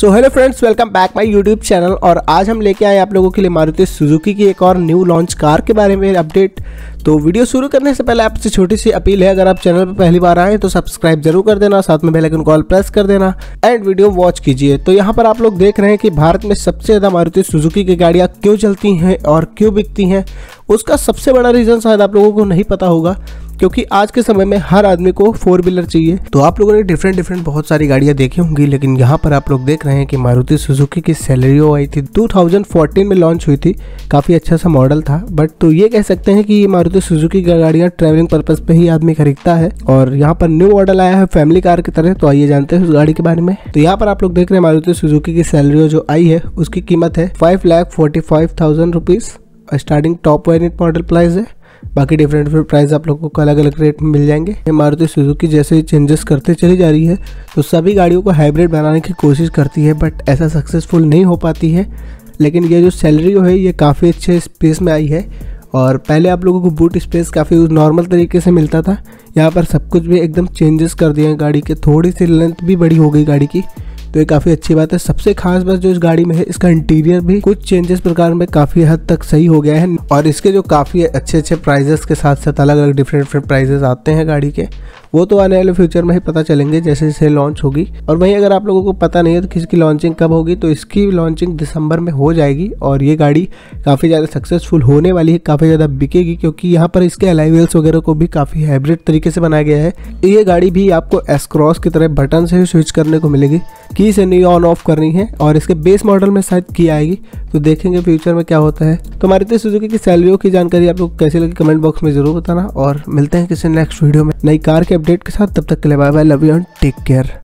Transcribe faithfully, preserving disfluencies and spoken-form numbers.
So hello friends, welcome back my YouTube channel. और आज हम लेके आए आप लोगों के लिए मारुति सुजुकी की एक और न्यू लॉन्च कार के बारे में अपडेट। तो वीडियो शुरू करने से पहले आपसे छोटी सी अपील है, अगर आप चैनल पर पहली बार आए तो सब्सक्राइब जरूर कर देना, साथ में बेल आइकन को ऑल प्रेस कर देना एंड वीडियो वॉच कीजिए। तो यहाँ पर आप लोग देख रहे हैं कि भारत में सबसे ज़्यादा मारुति सुजुकी की गाड़ियाँ क्यों चलती हैं और क्यों बिकती हैं। उसका सबसे बड़ा रीज़न शायद आप लोगों को नहीं पता होगा, क्योंकि आज के समय में हर आदमी को फोर व्हीलर चाहिए। तो आप लोगों ने डिफरेंट डिफरेंट बहुत सारी गाड़ियाँ देखी होंगी, लेकिन यहाँ पर आप लोग देख रहे हैं कि मारुति सुजुकी की सेलेरियो आई थी, दो हज़ार चौदह में लॉन्च हुई थी। काफ़ी अच्छा सा मॉडल था, बट तो ये कह सकते हैं कि ये मारुति सुजुकी की गाड़ियाँ ट्रैवलिंग पर्पज़ पे ही आदमी खरीदता है। और यहाँ पर न्यू मॉडल आया है फैमिली कार की तरह, तो आइए जानते हैं उस गाड़ी के बारे में। तो यहाँ पर आप लोग देख रहे हैं मारुति सुजुकी की सेलेरियो जो आई है उसकी कीमत है five lakh forty five thousand rupees starting top variant model price है। बाकी डिफरेंट डिफरेंट प्राइस आप लोगों को अलग अलग रेट में मिल जाएंगे। मारुति सुजुकी जैसे चेंजेस करते चली जा रही है, तो सभी गाड़ियों को हाइब्रिड बनाने की कोशिश करती है, बट ऐसा सक्सेसफुल नहीं हो पाती है। लेकिन ये जो सेलेरियो है ये काफ़ी अच्छे स्पेस में आई है, और पहले आप लोगों को बूट स्पेस काफ़ी नॉर्मल तरीके से मिलता था, यहाँ पर सब कुछ भी एकदम चेंजेस कर दिए हैं। गाड़ी के थोड़ी सी लेंथ भी बड़ी हो गई गाड़ी की, तो ये काफ़ी अच्छी बात है। सबसे खास बात जो इस गाड़ी में है, इसका इंटीरियर भी कुछ चेंजेस प्रकार में काफ़ी हद तक सही हो गया है, और इसके जो काफ़ी अच्छे अच्छे प्राइजेस के साथ साथ अलग अलग डिफरेंट डिफरेंट प्राइजेस आते हैं गाड़ी के, वो तो आने वाले फ्यूचर में ही पता चलेंगे जैसे जैसे लॉन्च होगी। और वहीं अगर आप लोगों को पता नहीं है तो किसकी लॉन्चिंग कब होगी, तो इसकी लॉन्चिंग दिसंबर में हो जाएगी, और ये गाड़ी काफ़ी ज़्यादा सक्सेसफुल होने वाली है, काफ़ी ज़्यादा बिकेगी, क्योंकि यहाँ पर इसके अलॉय व्हील्स वगैरह को भी काफ़ी हाइब्रिड तरीके से बनाया गया है। ये गाड़ी भी आपको एस क्रॉस की तरह बटन से स्विच करने को मिलेगी, की से नहीं ऑन ऑफ करनी है, और इसके बेस मॉडल में शायद की आएगी, तो देखेंगे फ्यूचर में क्या होता है। तो मारुति सुजुकी की सेलेरियो की जानकारी आप लोग कैसी लगी कमेंट बॉक्स में जरूर बताना, और मिलते हैं किसी नेक्स्ट वीडियो में नई कार के अपडेट के साथ। तब तक के लिए bye bye, love you and take care.